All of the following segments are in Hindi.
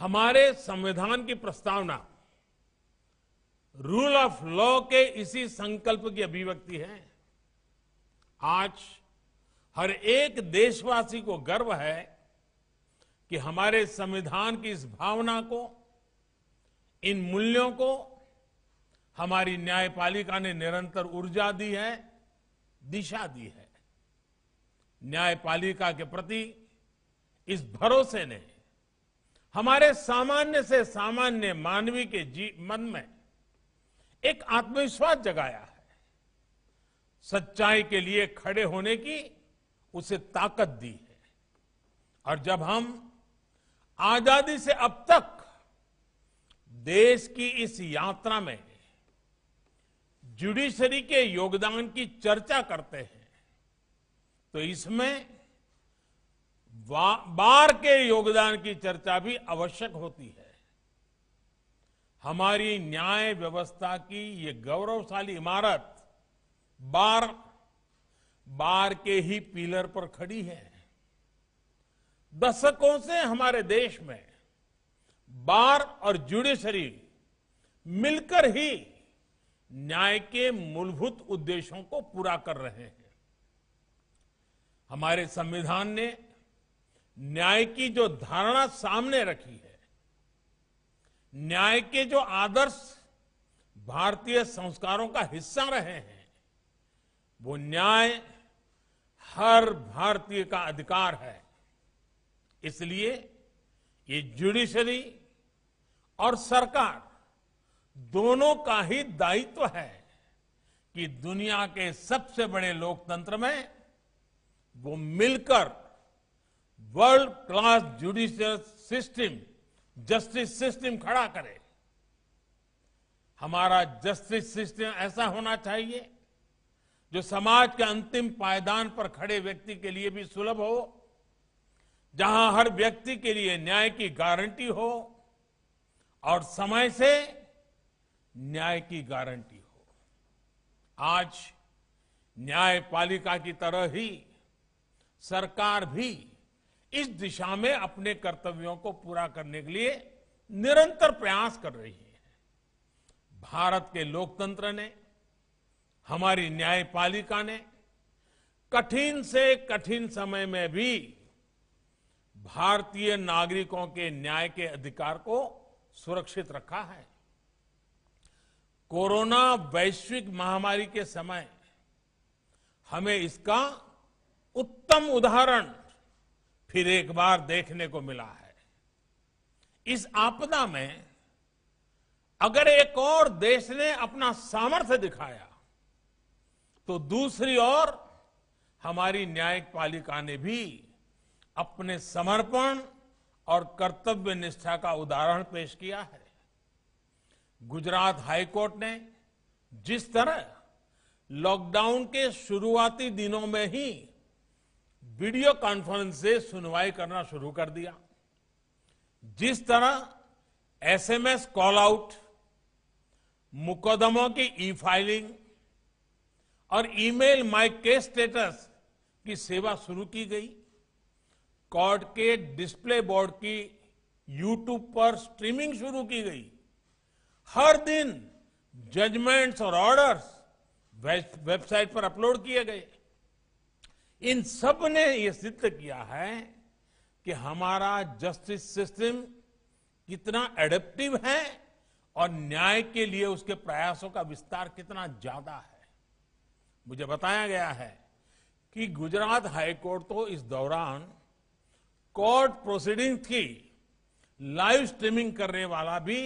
हमारे संविधान की प्रस्तावना रूल ऑफ लॉ के इसी संकल्प की अभिव्यक्ति है। आज हर एक देशवासी को गर्व है कि हमारे संविधान की इस भावना को, इन मूल्यों को हमारी न्यायपालिका ने निरंतर ऊर्जा दी है, दिशा दी है। न्यायपालिका के प्रति इस भरोसे ने हमारे सामान्य से सामान्य मानवी के मन में एक आत्मविश्वास जगाया है। सच्चाई के लिए खड़े होने की उसे ताकत दी है। और जब हम आजादी से अब तक देश की इस यात्रा में जुडिशरी के योगदान की चर्चा करते हैं तो इसमें बार के योगदान की चर्चा भी आवश्यक होती है। हमारी न्याय व्यवस्था की ये गौरवशाली इमारत बार के ही पिलर पर खड़ी है। दशकों से हमारे देश में बार और जुडिशरी मिलकर ही न्याय के मूलभूत उद्देश्यों को पूरा कर रहे हैं। हमारे संविधान ने न्याय की जो धारणा सामने रखी है, न्याय के जो आदर्श भारतीय संस्कारों का हिस्सा रहे हैं, वो न्याय हर भारतीय का अधिकार है। इसलिए ये जुडिशरी और सरकार दोनों का ही दायित्व है कि दुनिया के सबसे बड़े लोकतंत्र में वो मिलकर world class judicial system, justice system खड़ा करे। हमारा जस्टिस सिस्टम ऐसा होना चाहिए जो समाज के अंतिम पायदान पर खड़े व्यक्ति के लिए भी सुलभ हो, जहां हर व्यक्ति के लिए न्याय की गारंटी हो और समय से न्याय की गारंटी हो। आज न्यायपालिका की तरह ही सरकार भी इस दिशा में अपने कर्तव्यों को पूरा करने के लिए निरंतर प्रयास कर रही है। भारत के लोकतंत्र ने, हमारी न्यायपालिका ने कठिन से कठिन समय में भी भारतीय नागरिकों के न्याय के अधिकार को सुरक्षित रखा है। कोरोना वैश्विक महामारी के समय हमें इसका उत्तम उदाहरण फिर एक बार देखने को मिला है। इस आपदा में अगर एक और देश ने अपना सामर्थ्य दिखाया तो दूसरी ओर हमारी न्यायपालिका ने भी अपने समर्पण और कर्तव्य निष्ठा का उदाहरण पेश किया है। गुजरात हाईकोर्ट ने जिस तरह लॉकडाउन के शुरुआती दिनों में ही वीडियो कॉन्फ्रेंस से सुनवाई करना शुरू कर दिया, जिस तरह एसएमएस कॉल आउट, मुकदमों की ई फाइलिंग और ईमेल माय केस स्टेटस की सेवा शुरू की गई, कोर्ट के डिस्प्ले बोर्ड की यूट्यूब पर स्ट्रीमिंग शुरू की गई, हर दिन जजमेंट्स और ऑर्डर्स वेबसाइट पर अपलोड किए गए। इन सब ने ये सिद्ध किया है कि हमारा जस्टिस सिस्टम कितना एडेप्टिव है और न्याय के लिए उसके प्रयासों का विस्तार कितना ज्यादा है। मुझे बताया गया है कि गुजरात हाईकोर्ट तो इस दौरान कोर्ट प्रोसीडिंग की लाइव स्ट्रीमिंग करने वाला भी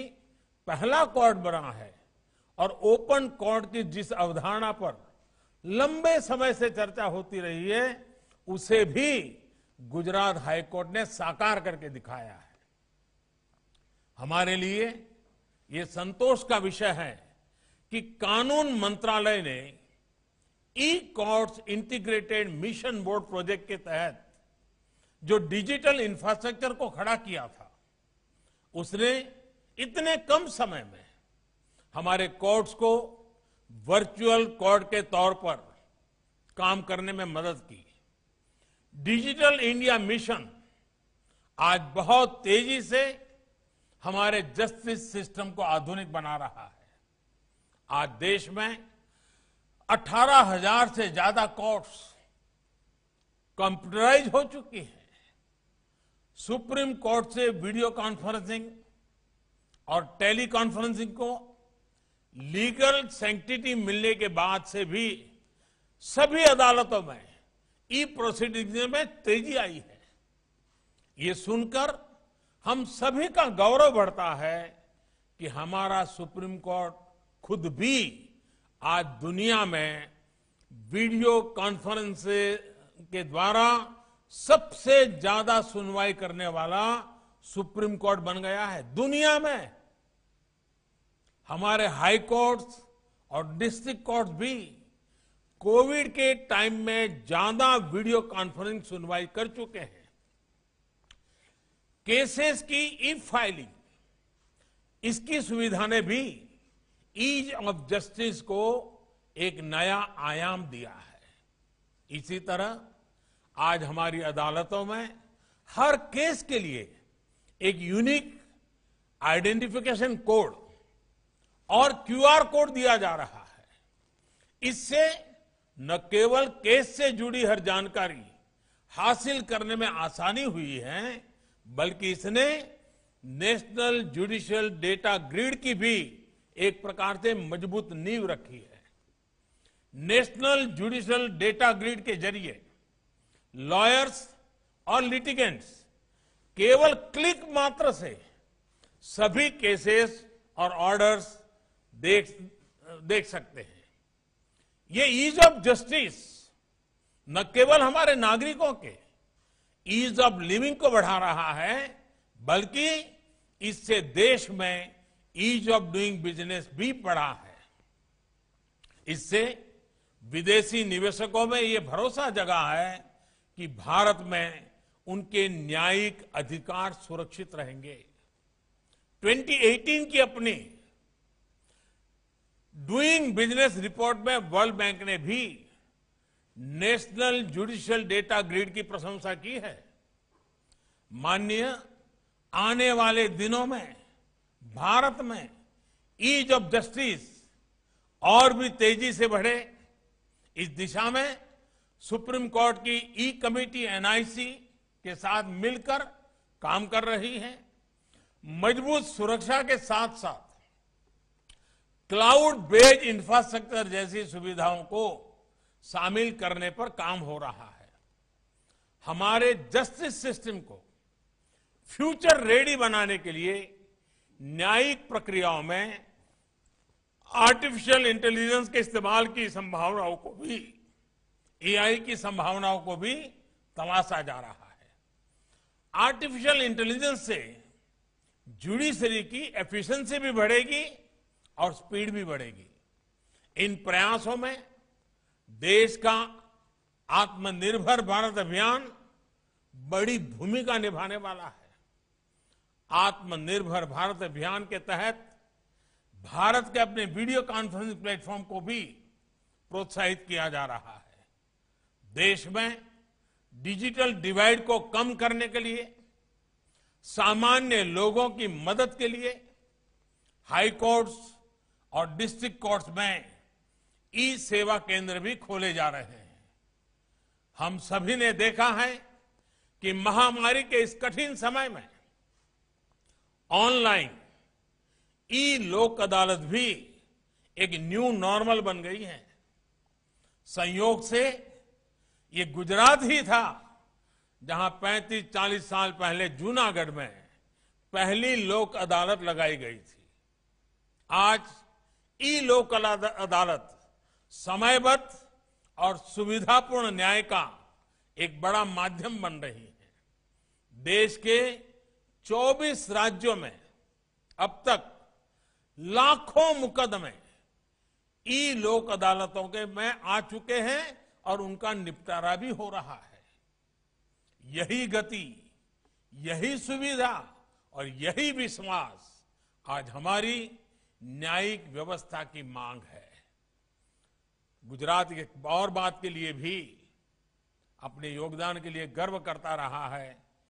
पहला कोर्ट बना है और ओपन कोर्ट की जिस अवधारणा पर लंबे समय से चर्चा होती रही है उसे भी गुजरात हाईकोर्ट ने साकार करके दिखाया है। हमारे लिए ये संतोष का विषय है कि कानून मंत्रालय ने e courts integrated mission board project के तहत जो डिजिटल इंफ्रास्ट्रक्चर को खड़ा किया था, उसने इतने कम समय में हमारे कोर्ट्स को वर्चुअल कोर्ट के तौर पर काम करने में मदद की। डिजिटल इंडिया मिशन आज बहुत तेजी से हमारे जस्टिस सिस्टम को आधुनिक बना रहा है। आज देश में 18,000 से ज्यादा कोर्ट्स कंप्यूटराइज हो चुकी है। सुप्रीम कोर्ट से वीडियो कॉन्फ्रेंसिंग और टेली कॉन्फ्रेंसिंग को लीगल सैंक्टिटी मिलने के बाद से भी सभी अदालतों में ई प्रोसीडिंग में तेजी आई है। ये सुनकर हम सभी का गौरव बढ़ता है कि हमारा सुप्रीम कोर्ट खुद भी आज दुनिया में वीडियो कॉन्फ्रेंस के द्वारा सबसे ज्यादा सुनवाई करने वाला सुप्रीम कोर्ट बन गया है। दुनिया में हमारे हाई कोर्ट्स और डिस्ट्रिक्ट कोर्ट्स भी कोविड के टाइम में ज्यादा वीडियो कॉन्फ्रेंसिंग सुनवाई कर चुके हैं। केसेस की ई फाइलिंग, इसकी सुविधा ने भी ईज ऑफ जस्टिस को एक नया आयाम दिया है। इसी तरह आज हमारी अदालतों में हर केस के लिए एक यूनिक आइडेंटिफिकेशन कोड और क्यूआर कोड दिया जा रहा है। इससे न केवल केस से जुड़ी हर जानकारी हासिल करने में आसानी हुई है, बल्कि इसने नेशनल जुडिशियल डेटा ग्रिड की भी एक प्रकार से मजबूत नींव रखी है। नेशनल जुडिशियल डेटा ग्रिड के जरिए लॉयर्स और लिटिगेंट्स केवल क्लिक मात्र से सभी केसेस और ऑर्डर्स देख सकते हैं। ये ईज ऑफ जस्टिस न केवल हमारे नागरिकों के ईज ऑफ लिविंग को बढ़ा रहा है, बल्कि इससे देश में ईज ऑफ डूइंग बिजनेस भी बढ़ा है। इससे विदेशी निवेशकों में ये भरोसा जगा है कि भारत में उनके न्यायिक अधिकार सुरक्षित रहेंगे। 2018 की अपनी डूइंग बिजनेस रिपोर्ट में वर्ल्ड बैंक ने भी नेशनल जुडिशियल डेटा ग्रिड की प्रशंसा की है। माननीय, आने वाले दिनों में भारत में ईज ऑफ जस्टिस और भी तेजी से बढ़े, इस दिशा में सुप्रीम कोर्ट की ई कमेटी एनआईसी के साथ मिलकर काम कर रही है। मजबूत सुरक्षा के साथ साथ क्लाउड बेस्ड इंफ्रास्ट्रक्चर जैसी सुविधाओं को शामिल करने पर काम हो रहा है। हमारे जस्टिस सिस्टम को फ्यूचर रेडी बनाने के लिए न्यायिक प्रक्रियाओं में आर्टिफिशियल इंटेलिजेंस के इस्तेमाल की संभावनाओं को भी एआई की संभावनाओं को भी तलाशा जा रहा है। आर्टिफिशियल इंटेलिजेंस से जुडिशरी की एफिशिएंसी भी बढ़ेगी और स्पीड भी बढ़ेगी। इन प्रयासों में देश का आत्मनिर्भर भारत अभियान बड़ी भूमिका निभाने वाला है। आत्मनिर्भर भारत अभियान के तहत भारत के अपने वीडियो कॉन्फ्रेंसिंग प्लेटफॉर्म को भी प्रोत्साहित किया जा रहा है। देश में डिजिटल डिवाइड को कम करने के लिए, सामान्य लोगों की मदद के लिए हाई कोर्ट्स और डिस्ट्रिक्ट कोर्ट्स में ई सेवा केंद्र भी खोले जा रहे हैं। हम सभी ने देखा है कि महामारी के इस कठिन समय में ऑनलाइन ई लोक अदालत भी एक न्यू नॉर्मल बन गई है। संयोग से ये गुजरात ही था जहां 35-40 साल पहले जूनागढ़ में पहली लोक अदालत लगाई गई थी। आज ई लोक अदालत समयबद्ध और सुविधापूर्ण न्याय का एक बड़ा माध्यम बन रही है। देश के 24 राज्यों में अब तक लाखों मुकदमे ई लोक अदालतों के में आ चुके हैं और उनका निपटारा भी हो रहा है। यही गति, यही सुविधा और यही विश्वास आज हमारी न्यायिक व्यवस्था की मांग है। गुजरात एक और बात के लिए भी, अपने योगदान के लिए गर्व करता रहा है